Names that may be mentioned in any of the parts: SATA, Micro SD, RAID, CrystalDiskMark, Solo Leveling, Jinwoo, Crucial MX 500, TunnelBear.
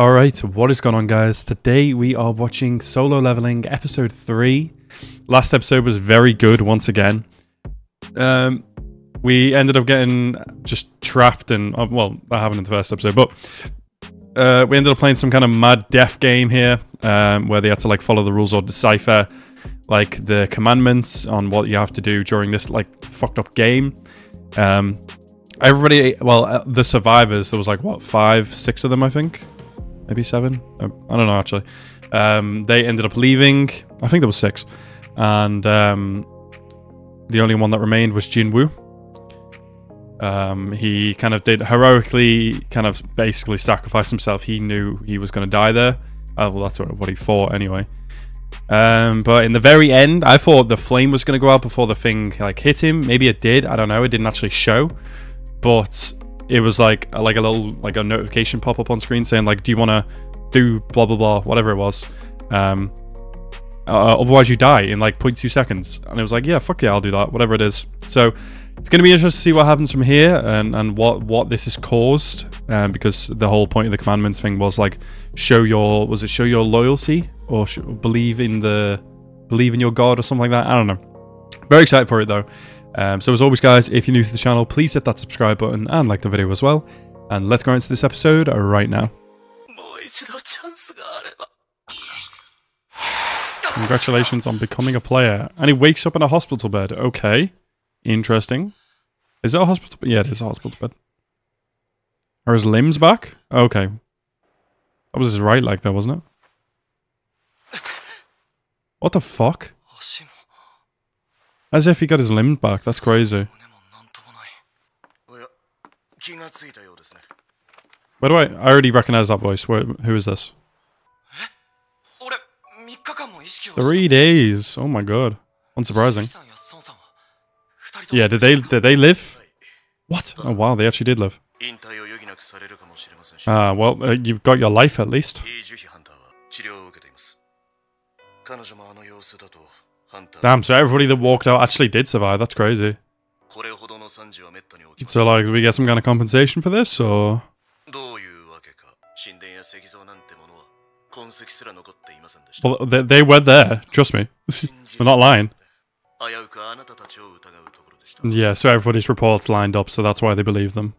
Alright, what is going on, guys? Today we are watching Solo Leveling episode 3. Last episode was very good once again. We ended up getting just trapped and, well, that happened in the first episode, but we ended up playing some kind of mad deaf game here where they had to like follow the rules or decipher like the commandments on what you have to do during this like fucked up game. Everybody, well, the survivors, there was like, what, 5, 6 of them, I think? Maybe 7? I don't know, actually. They ended up leaving. I think there was 6. And the only one that remained was Jinwoo. He kind of did heroically, kind of basically sacrificed himself. He knew he was going to die there. Well, that's what he thought anyway. But in the very end, I thought the flame was going to go out before the thing like hit him. Maybe it did. I don't know. It didn't actually show. But it was like a little like a notification pop up on screen saying like, do you want to do blah blah blah, whatever it was, otherwise you die in like 0.2 seconds. And it was like, yeah, fuck yeah, I'll do that, whatever it is. So it's gonna be interesting to see what happens from here and what this has caused, because the whole point of the commandments thing was like, show your, was it show your loyalty or believe in your God or something like that? I don't know. Very excited for it though. So as always, guys, if you're new to the channel, please hit that subscribe button and like the video as well. And let's go into this episode right now. Congratulations on becoming a player. And he wakes up in a hospital bed. Okay. Interesting. Is it a hospital bed? Yeah, it is a hospital bed. Are his limbs back? Okay. That was his right leg there, wasn't it? What the fuck? As if he got his limb back, that's crazy. Where do I already recognize that voice. Where, who is this? 3 days. Oh my god. Unsurprising. Yeah, did they live? What? Oh wow, they actually did live. Ah, well, you've got your life at least. Damn, so everybody that walked out actually did survive. That's crazy. So, like, do we get some kind of compensation for this, or...? Well, they were there, trust me. They're not lying. Yeah, so everybody's reports lined up, so that's why they believe them.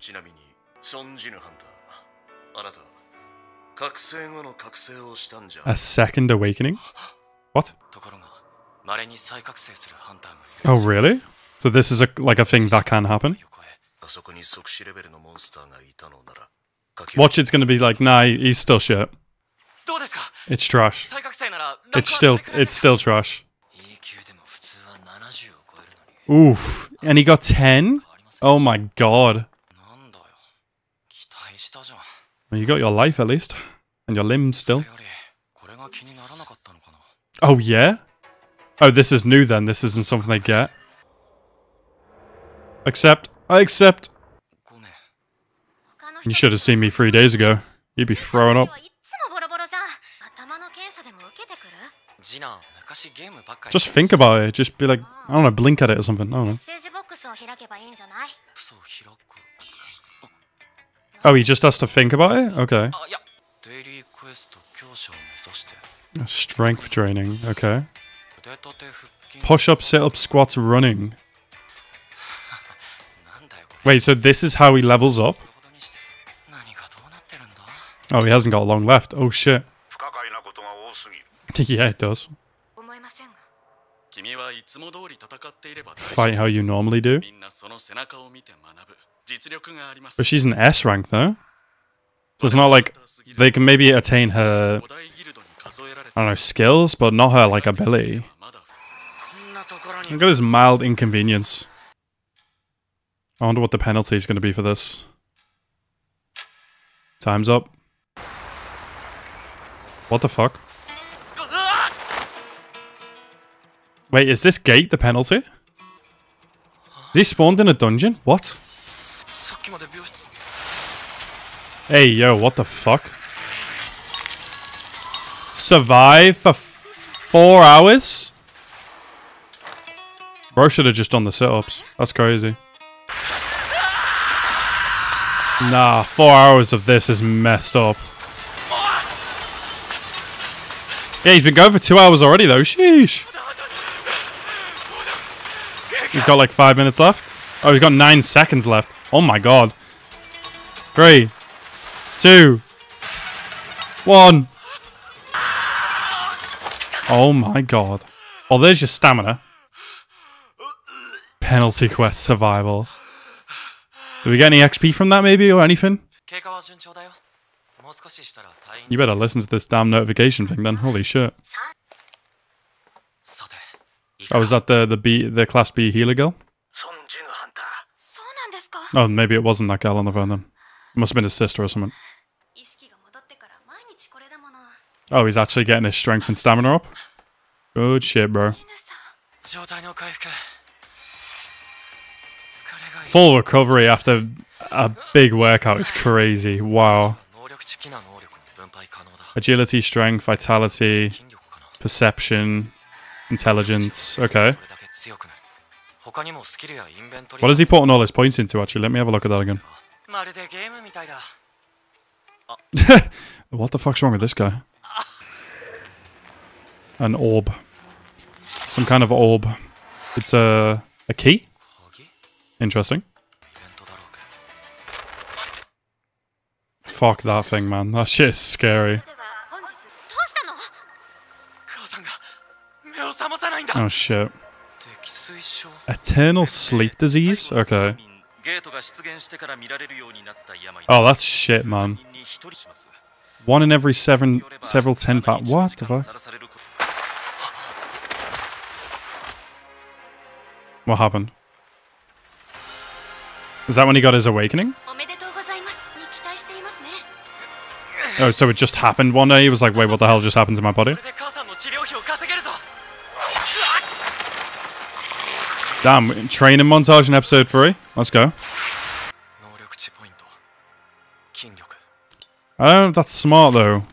A second awakening? What? Oh really? So this is like a thing that can happen? Watch, it's gonna be like, nah, he's still shit. It's trash. It's still trash. Oof. And he got 10? Oh my god. Well, you got your life at least. And your limbs still. Oh yeah? Oh, this is new then. This isn't something they get. Accept. I accept. You should have seen me 3 days ago. You'd be throwing up. Just think about it. Just be like, I don't know, blink at it or something. I don't know. Oh, he just has to think about it? Okay. Strength training. Okay. Push-up, sit-up, squats, running. Wait, so this is how he levels up? Oh, he hasn't got long left. Oh, shit. Yeah, it does. Fight how you normally do. But she's an S rank, though. So it's not like they can maybe attain her... I don't know, skills, but not her, like, ability. Look at this mild inconvenience. I wonder what the penalty is going to be for this. Time's up. What the fuck? Wait, is this gate the penalty? They spawned in a dungeon? What? Hey, yo, what the fuck? Survive for 4 hours? Bro should have just done the sit-ups. That's crazy. Nah, 4 hours of this is messed up. Yeah, he's been going for 2 hours already, though. Sheesh. He's got like 5 minutes left. Oh, he's got 9 seconds left. Oh, my God. 3, 2, 1. Oh, my God. Oh, there's your stamina. Penalty quest survival. Do we get any XP from that, maybe, or anything? You better listen to this damn notification thing then. Holy shit. Oh, is that the Class B healer girl? Oh, maybe it wasn't that girl on the phone then. It must have been his sister or something. Oh, he's actually getting his strength and stamina up? Good shit, bro. Full recovery after a big workout is crazy. Wow. Agility, strength, vitality, perception, intelligence. Okay. What is he putting all his points into, actually? Let me have a look at that again. What the fuck's wrong with this guy? An orb. Some kind of orb. It's a key? Interesting. Fuck that thing, man. That shit is scary. Oh, shit. Eternal sleep disease? Okay. Oh, that's shit, man. 1 in every 7, several 10,000. What the fuck? What happened? Is that when he got his awakening? Oh, so it just happened one day? He was like, wait, what the hell just happened to my body? Damn, training montage in episode 3. Let's go. I don't know if that's smart, though.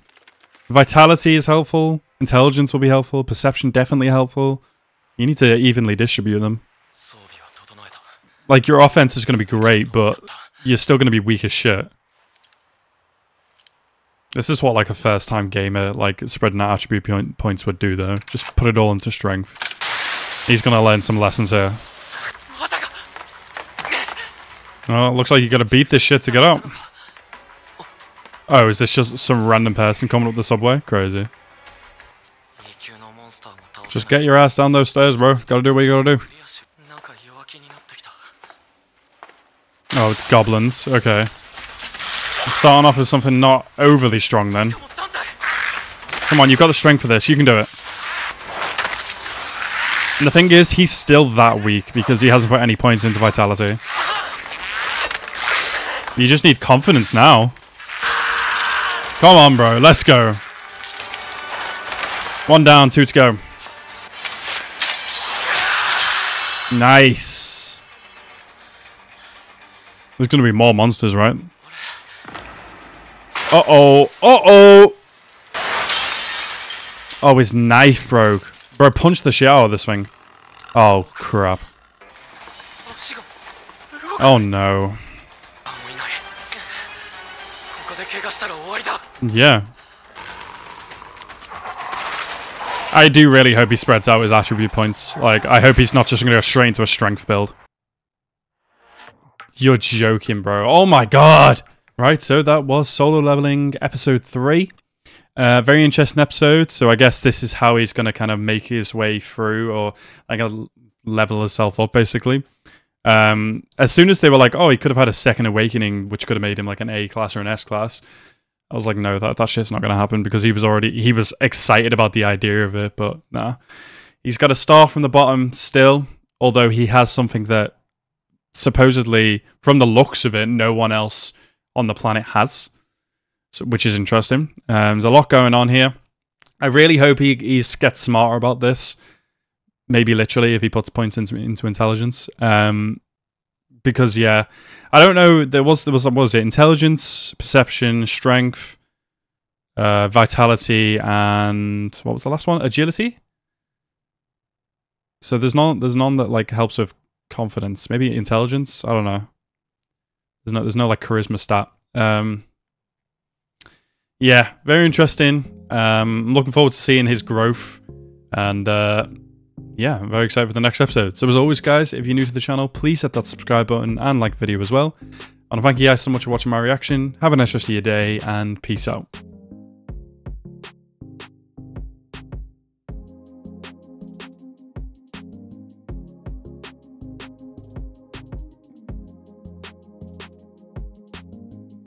Vitality is helpful. Intelligence will be helpful. Perception definitely helpful. You need to evenly distribute them. Like, your offense is going to be great, but you're still going to be weak as shit. This is what, like, a first-time gamer, like, spreading out attribute points would do, though. Just put it all into strength. He's going to learn some lessons here. Oh, it looks like you got to beat this shit to get up. Oh, is this just some random person coming up the subway? Crazy. Just get your ass down those stairs, bro. Gotta do what you gotta do. Oh, it's goblins. Okay. I'm starting off with something not overly strong then. Come on, you've got the strength for this. You can do it. And the thing is, he's still that weak because he hasn't put any points into vitality. You just need confidence now. Come on, bro. Let's go. 1 down, 2 to go. Nice. There's gonna be more monsters, right? Uh-oh. Uh-oh! Oh, his knife broke. Bro, punch the shit out of this thing. Oh, crap. Oh, no. Yeah. I do really hope he spreads out his attribute points. Like, I hope he's not just gonna go straight into a strength build. You're joking, bro. Oh my God. Right, so that was Solo Leveling episode 3. Very interesting episode. So I guess this is how he's going to kind of make his way through, or like level himself up, basically. As soon as they were like, oh, he could have had a second awakening, which could have made him like an A class or an S class. I was like, no, that shit's not going to happen, because he was excited about the idea of it, but nah. He's got to start from the bottom still, although he has something that supposedly, from the looks of it, no one else on the planet has, so, which is interesting. There's a lot going on here. I really hope he gets smarter about this. Maybe literally if he puts points into intelligence. Because, yeah, I don't know. There was what was it? Intelligence, perception, strength, vitality, and what was the last one? Agility? So there's none that like helps with confidence, maybe intelligence. I don't know. There's no like charisma stat. Yeah, very interesting. I'm looking forward to seeing his growth, and yeah, I'm very excited for the next episode. So as always, guys, if you're new to the channel, please hit that subscribe button and like the video as well. And I thank you guys so much for watching my reaction. Have a nice rest of your day, and peace out.